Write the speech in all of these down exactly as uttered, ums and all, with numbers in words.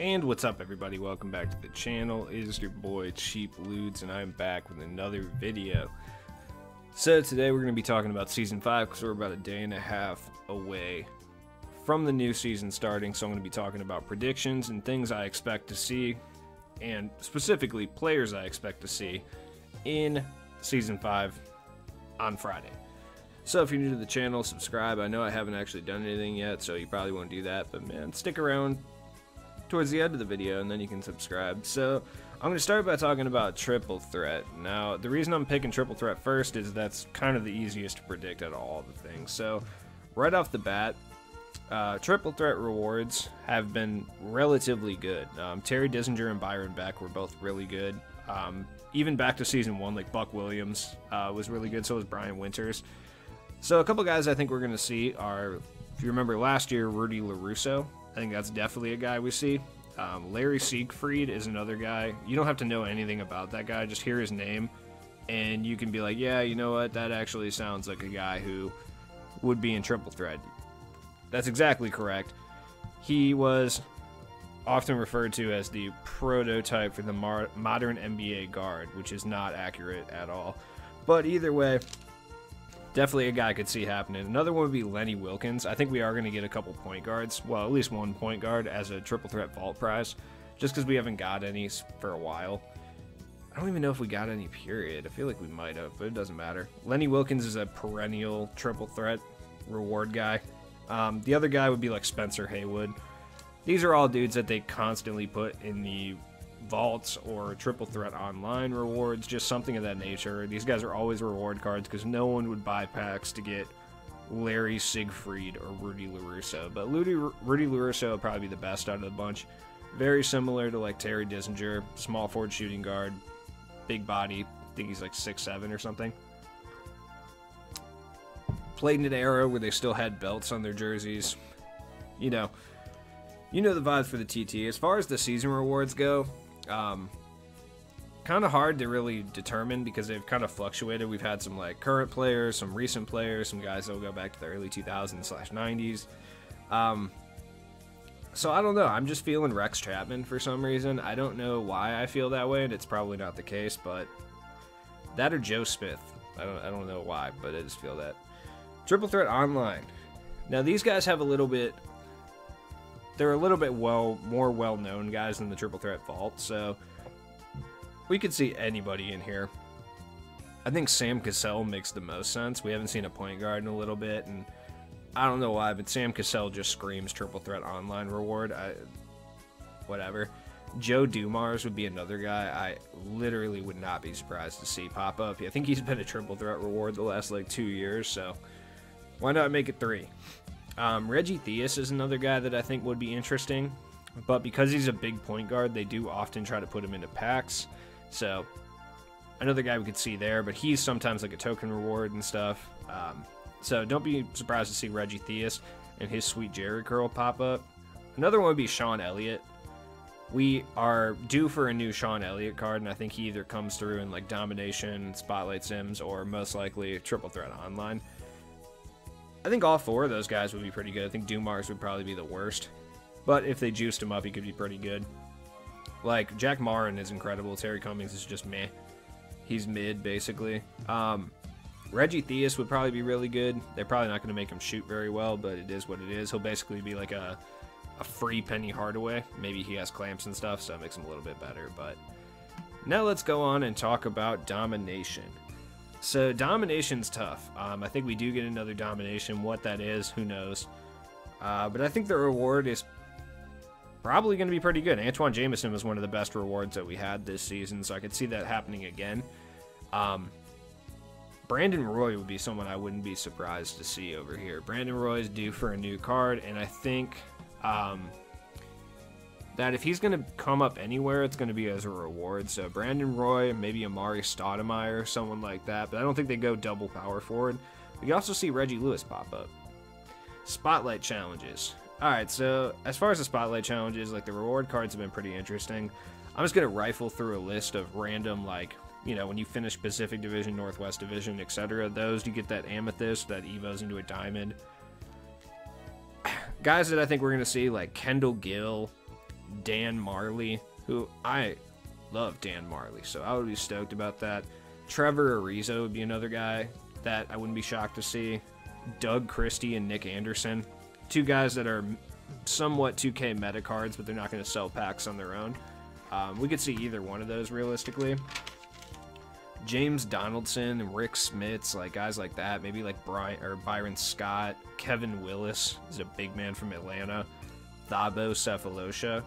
And what's up, everybody? Welcome back to the channel. It is your boy Cheap Ludes, and I'm back with another video. So today we're going to be talking about season five because we're about a day and a half away from the new season starting. So I'm going to be talking about predictions and things I expect to see, and specifically players I expect to see in season five on Friday. So if you're new to the channel, subscribe. I know I haven't actually done anything yet, so you probably won't do that, but man, stick around towards the end of the video and then you can subscribe. So I'm gonna start by talking about Triple Threat. Now, the reason I'm picking Triple Threat first is that's kind of the easiest to predict out of all the things. So right off the bat, uh, Triple Threat rewards have been relatively good. Um, Terry Dissinger and Byron Beck were both really good. Um, even back to season one, like Buck Williams uh, was really good, so was Brian Winters. So a couple guys I think we're going to see are, if you remember last year, Rudy LaRusso. I think that's definitely a guy we see. Um, Larry Siegfried is another guy. You don't have to know anything about that guy. Just hear his name, and you can be like, yeah, you know what? That actually sounds like a guy who would be in Triple Threat. That's exactly correct. He was often referred to as the prototype for the modern N B A guard, which is not accurate at all. But either way, definitely a guy I could see happening. Another one would be Lenny Wilkins. I think we are going to get a couple point guards. Well, at least one point guard as a Triple Threat vault prize. Just because we haven't got any for a while. I don't even know if we got any, period. I feel like we might have, but it doesn't matter. Lenny Wilkins is a perennial Triple Threat reward guy. Um, the other guy would be like Spencer Haywood. These are all dudes that they constantly put in the vaults or Triple Threat online rewards, just something of that nature. These guys are always reward cards because no one would buy packs to get Larry Siegfried or Rudy LaRusso, but Rudy, Rudy LaRusso would probably be the best out of the bunch. Very similar to like Terry Dissinger, small forward shooting guard, big body, I think he's like six seven or something. Played in an era where they still had belts on their jerseys, you know, you know the vibes for the T T. As far as the season rewards go, Um, kind of hard to really determine because they've kind of fluctuated. We've had some like current players, some recent players, some guys that will go back to the early two thousands slash nineties. Um, so I don't know. I'm just feeling Rex Chapman for some reason. I don't know why I feel that way, and it's probably not the case, but that or Joe Smith. I don't, I don't know why, but I just feel that. Triple Threat Online. Now these guys have a little bit... They're a little bit well more well-known guys in the Triple Threat vault, so we could see anybody in here. I think Sam Cassell makes the most sense. We haven't seen a point guard in a little bit, and I don't know why, but Sam Cassell just screams Triple Threat Online reward. I, whatever. Joe Dumars would be another guy I literally would not be surprised to see pop up. I think he's been a Triple Threat reward the last like two years, so why not make it three? Um, Reggie Theus is another guy that I think would be interesting, but because he's a big point guard, they do often try to put him into packs, so another guy we could see there, but he's sometimes like a token reward and stuff, um, so don't be surprised to see Reggie Theus and his Sweet Jerry Curl pop up. Another one would be Sean Elliott. We are due for a new Sean Elliott card, and I think he either comes through in like Domination, Spotlight Sims, or most likely Triple Threat Online. I think all four of those guys would be pretty good. I think Dumars would probably be the worst, but if they juiced him up, he could be pretty good. Like, Jack Marin is incredible. Terry Cummings is just meh. He's mid, basically. Um, Reggie Theus would probably be really good. They're probably not going to make him shoot very well, but it is what it is. He'll basically be like a, a free Penny Hardaway. Maybe he has clamps and stuff, so that makes him a little bit better. But now let's go on and talk about Domination. So Domination's tough. Um, I think we do get another Domination. What that is, who knows. Uh, but I think the reward is probably going to be pretty good. Antoine Jameson was one of the best rewards that we had this season, so I could see that happening again. Um, Brandon Roy would be someone I wouldn't be surprised to see over here. Brandon Roy is due for a new card, and I think um, that if he's going to come up anywhere, it's going to be as a reward. So Brandon Roy, maybe Amar'e Stoudemire, someone like that. But I don't think they go double power forward. We can also see Reggie Lewis pop up. Spotlight challenges. All right, so as far as the spotlight challenges, like the reward cards have been pretty interesting. I'm just going to rifle through a list of random, like, you know, when you finish Pacific Division, Northwest Division, et cetera. Those, you get that amethyst, that evos into a diamond. Guys that I think we're going to see, like Kendall Gill, Dan Majerle, who I love Dan Majerle, so I would be stoked about that. Trevor Ariza would be another guy that I wouldn't be shocked to see. Doug Christie and Nick Anderson, two guys that are somewhat two K meta cards, but they're not going to sell packs on their own. Um, we could see either one of those realistically. James Donaldson and Rick Smits, like guys like that, maybe like Brian or Byron Scott. Kevin Willis is a big man from Atlanta. Thabo Cephalosha,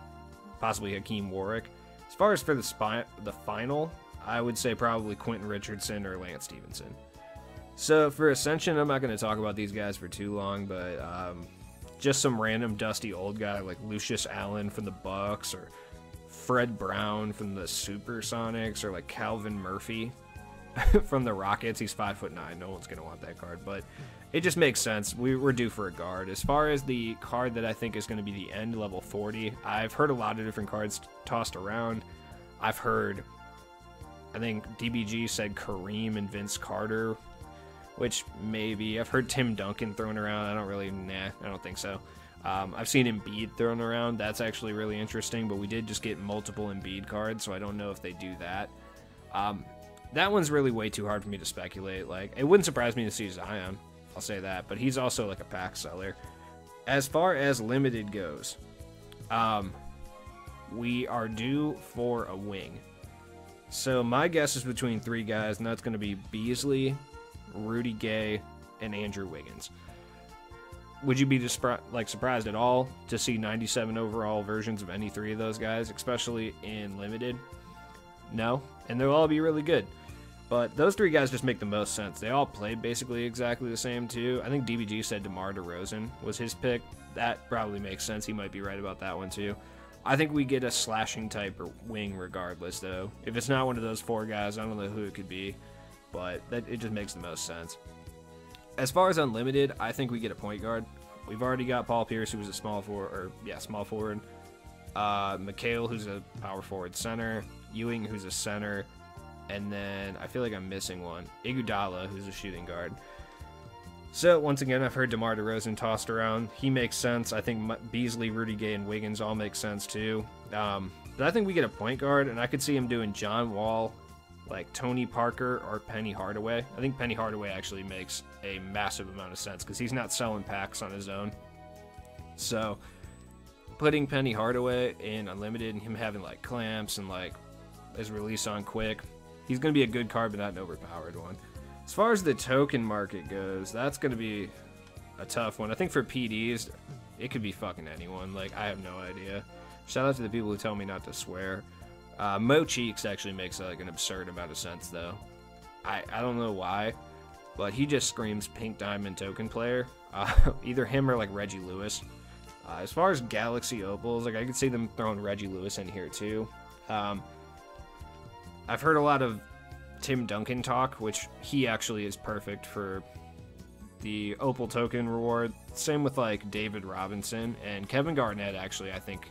possibly Hakeem Warwick. As far as for the spy, the final, I would say probably Quentin Richardson or Lance Stevenson. So for Ascension, I'm not going to talk about these guys for too long, but um, just some random dusty old guy like Lucius Allen from the Bucks, or Fred Brown from the Supersonics, or like Calvin Murphy from the Rockets. He's five foot nine. No one's going to want that card, but it just makes sense. We, we're due for a guard. As far as the card that I think is going to be the end, level forty, I've heard a lot of different cards tossed around. I've heard, I think D B G said Kareem and Vince Carter, which maybe. I've heard Tim Duncan thrown around. I don't really, nah, I don't think so. Um, I've seen Embiid thrown around. That's actually really interesting, but we did just get multiple Embiid cards, so I don't know if they do that. Um, that one's really way too hard for me to speculate. Like, it wouldn't surprise me to see Zion, I'll say that, but he's also like a pack seller. As far as limited goes, um, we are due for a wing. So my guess is between three guys, and that's going to be Beasley, Rudy Gay, and Andrew Wiggins. Would you be like surprised at all to see ninety-seven overall versions of any three of those guys, especially in limited? No, and they'll all be really good. But those three guys just make the most sense. They all played basically exactly the same too. I think D B G said DeMar DeRozan was his pick. That probably makes sense. He might be right about that one too. I think we get a slashing type or wing regardless though. If it's not one of those four guys, I don't know who it could be, but that, it just makes the most sense. As far as unlimited, I think we get a point guard. We've already got Paul Pierce, who was a small forward, or yeah, small forward. Uh, McHale, who's a power forward center. Ewing, who's a center. And then I feel like I'm missing one. Iguodala, who's a shooting guard. So once again, I've heard DeMar DeRozan tossed around. He makes sense. I think Beasley, Rudy Gay, and Wiggins all make sense too. Um, but I think we get a point guard, and I could see him doing John Wall, like Tony Parker, or Penny Hardaway. I think Penny Hardaway actually makes a massive amount of sense because he's not selling packs on his own. So putting Penny Hardaway in unlimited and him having like clamps and like his release on quick, he's going to be a good card but not an overpowered one. As far as the token market goes, that's going to be a tough one. I think for P Ds, it could be fucking anyone. Like, I have no idea. Shout out to the people who tell me not to swear. Uh, Mo Cheeks actually makes like an absurd amount of sense though. I, I don't know why, but he just screams pink diamond token player. Uh, either him or like Reggie Lewis. Uh, as far as Galaxy Opals, like I could see them throwing Reggie Lewis in here too. Um, I've heard a lot of Tim Duncan talk, which he actually is perfect for the Opal token reward. Same with like David Robinson and Kevin Garnett actually, I think.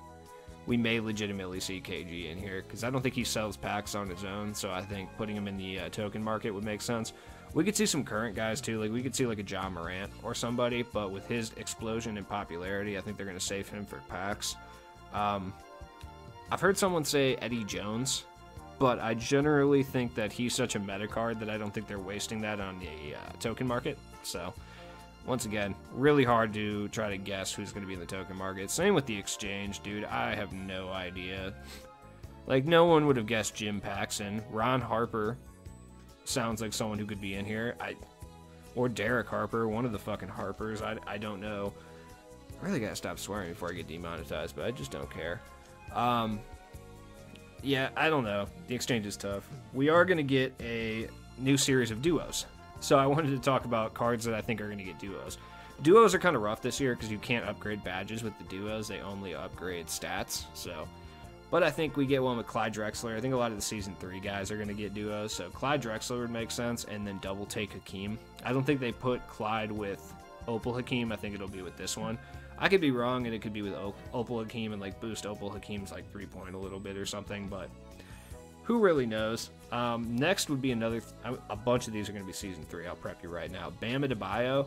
We may legitimately see K G in here because I don't think he sells packs on his own, so I think putting him in the uh, token market would make sense. We could see some current guys too, like we could see like a John Morant or somebody, but with his explosion in popularity, I think they're going to save him for packs. Um, I've heard someone say Eddie Jones, but I generally think that he's such a meta card that I don't think they're wasting that on the uh, token market, so... Once again, really hard to try to guess who's going to be in the token market. Same with the exchange, dude. I have no idea. Like, no one would have guessed Jim Paxson. Ron Harper sounds like someone who could be in here. I, or Derek Harper, one of the fucking Harpers. I, I don't know. I really got to stop swearing before I get demonetized, but I just don't care. Um, yeah, I don't know. The exchange is tough. We are going to get a new series of duos. So I wanted to talk about cards that I think are going to get duos. Duos are kind of rough this year because you can't upgrade badges with the duos. They only upgrade stats. So, but I think we get one with Clyde Drexler. I think a lot of the Season three guys are going to get duos. So Clyde Drexler would make sense, and then double take Hakeem. I don't think they put Clyde with Opal Hakeem. I think it'll be with this one. I could be wrong, and it could be with Opal Hakeem and like boost Opal Hakeem's like three-point a little bit or something, but... who really knows? Um, next would be another... A bunch of these are going to be Season three. I'll prep you right now. Bam Adebayo,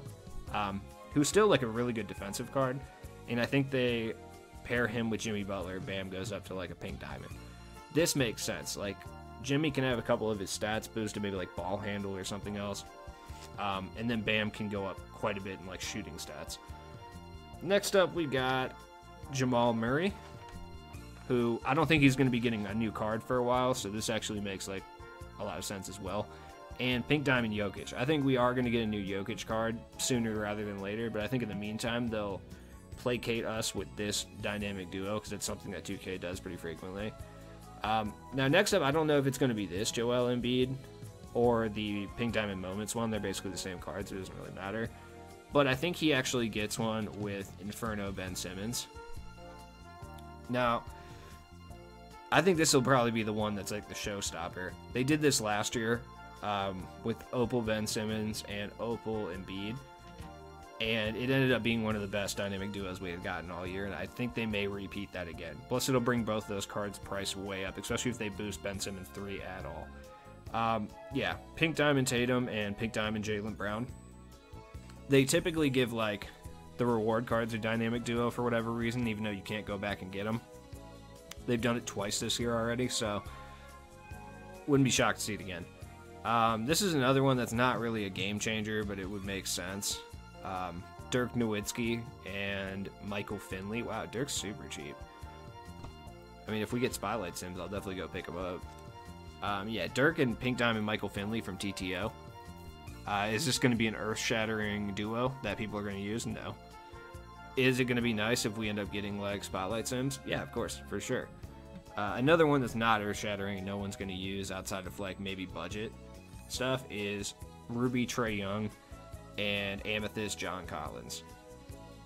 um, who's still like a really good defensive card. And I think they pair him with Jimmy Butler, bam, goes up to like a pink diamond. This makes sense. Like, Jimmy can have a couple of his stats boosted, maybe like ball handle or something else. Um, and then Bam can go up quite a bit in like shooting stats. Next up, we got Jamal Murray, who I don't think he's going to be getting a new card for a while, so this actually makes like a lot of sense as well. And Pink Diamond Jokic. I think we are going to get a new Jokic card sooner rather than later, but I think in the meantime, they'll placate us with this dynamic duo because it's something that two K does pretty frequently. Um, now, next up, I don't know if it's going to be this Joel Embiid or the Pink Diamond Moments one. They're basically the same card, so it doesn't really matter. But I think he actually gets one with Inferno Ben Simmons. Now, I think this will probably be the one that's like the showstopper. They did this last year um, with Opal Ben Simmons and Opal Embiid, and it ended up being one of the best dynamic duos we had gotten all year, and I think they may repeat that again. Plus, it'll bring both those cards' price way up, especially if they boost Ben Simmons three at all. Um, yeah, Pink Diamond Tatum and Pink Diamond Jaylen Brown. They typically give, like, the reward cards a dynamic duo for whatever reason, even though you can't go back and get them. They've done it twice this year already, so wouldn't be shocked to see it again. Um, this is another one that's not really a game changer, but it would make sense. Um, Dirk Nowitzki and Michael Finley. Wow, Dirk's super cheap. I mean, if we get Spotlight Sims, I'll definitely go pick him up. Um, yeah, Dirk and Pink Diamond Michael Finley from T T O. Uh, is this going to be an earth-shattering duo that people are going to use? No. Is it going to be nice if we end up getting, like, Spotlight Sims? Yeah, of course, for sure. Uh, another one that's not earth-shattering and no one's going to use outside of, like, maybe budget stuff is Ruby Trae Young and Amethyst John Collins.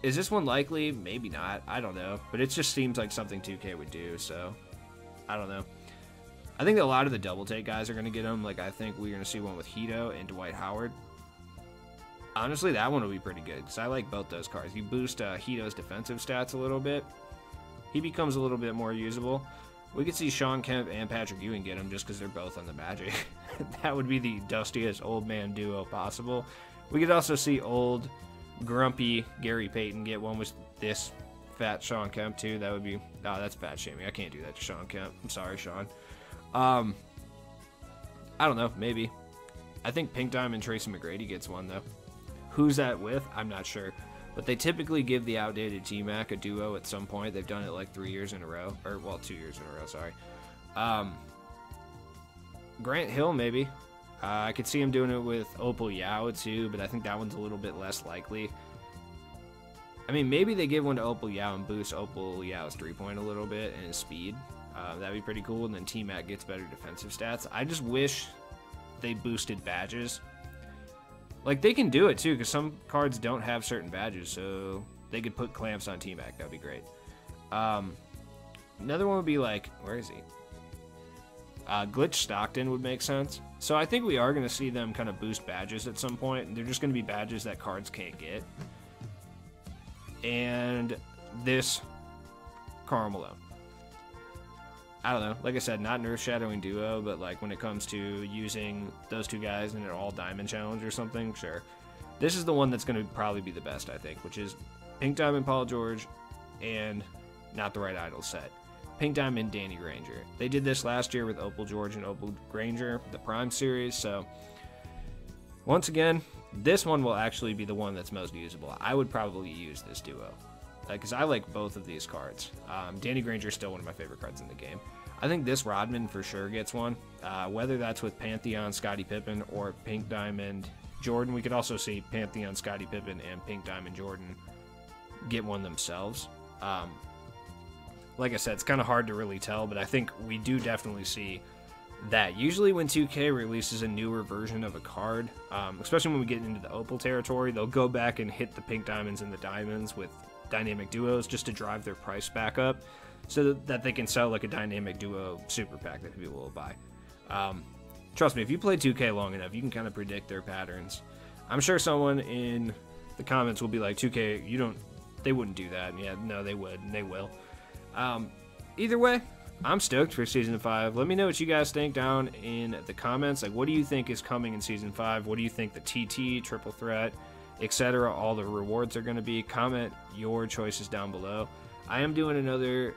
Is this one likely? Maybe not. I don't know. But it just seems like something two K would do, so I don't know. I think a lot of the double take guys are going to get them. Like, I think we're going to see one with Hito and Dwight Howard. Honestly, that one will be pretty good because I like both those cards. You boost uh, Hito's defensive stats a little bit. He becomes a little bit more usable. We could see Sean Kemp and Patrick Ewing get him just because they're both on the Magic. That would be the dustiest old man duo possible. We could also see old, grumpy Gary Payton get one with this fat Sean Kemp, too. That would be... Oh, that's fat shaming. I can't do that to Sean Kemp. I'm sorry, Sean. Um, I don't know. Maybe. I think Pink Diamond Tracy McGrady gets one, though. Who's that with? I'm not sure. But they typically give the outdated T-Mac a duo at some point. They've done it like three years in a row. Or, well, two years in a row, sorry. Um, Grant Hill, maybe. Uh, I could see him doing it with Opal Yao, too, but I think that one's a little bit less likely. I mean, maybe they give one to Opal Yao and boost Opal Yao's three-point a little bit and his speed. Uh, that'd be pretty cool, and then T-Mac gets better defensive stats. I just wish they boosted badges. Like, they can do it, too, because some cards don't have certain badges, so they could put clamps on T-Mac. That'd be great. Um, another one would be, like, where is he? Uh, Glitch Stockton would make sense. So I think we are going to see them kind of boost badges at some point. They're just going to be badges that cards can't get. And this Karl Malone. I don't know. Like I said, not an earth-shattering duo, but like when it comes to using those two guys in an all-diamond challenge or something, sure. This is the one that's going to probably be the best, I think, which is Pink Diamond Paul George and Not the Right Idol set. Pink Diamond, Danny Granger. They did this last year with Opal George and Opal Granger, the Prime series. So, once again, this one will actually be the one that's most usable. I would probably use this duo because uh, I like both of these cards. Um, Danny Granger is still one of my favorite cards in the game. I think this Rodman for sure gets one, uh, whether that's with Pantheon, Scottie Pippen, or Pink Diamond, Jordan. We could also see Pantheon, Scottie Pippen, and Pink Diamond, Jordan get one themselves. Um, Like I said, it's kind of hard to really tell, but I think we do definitely see that. Usually when two K releases a newer version of a card, um, especially when we get into the Opal territory, they'll go back and hit the Pink Diamonds and the Diamonds with Dynamic Duos just to drive their price back up so that they can sell like a Dynamic Duo Super Pack that people will buy. Um, trust me, if you play two K long enough, you can kind of predict their patterns. I'm sure someone in the comments will be like, two K, you don't, they wouldn't do that. And yeah, no, they would, and they will. Um, either way, I'm stoked for Season five. Let me know what you guys think down in the comments. Like, what do you think is coming in Season five? What do you think the T T, Triple Threat, et cetera, all the rewards are going to be? Comment your choices down below. I am doing another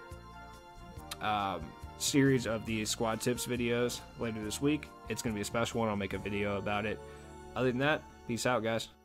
um, series of the squad tips videos later this week. It's going to be a special one. I'll make a video about it. Other than that, peace out, guys.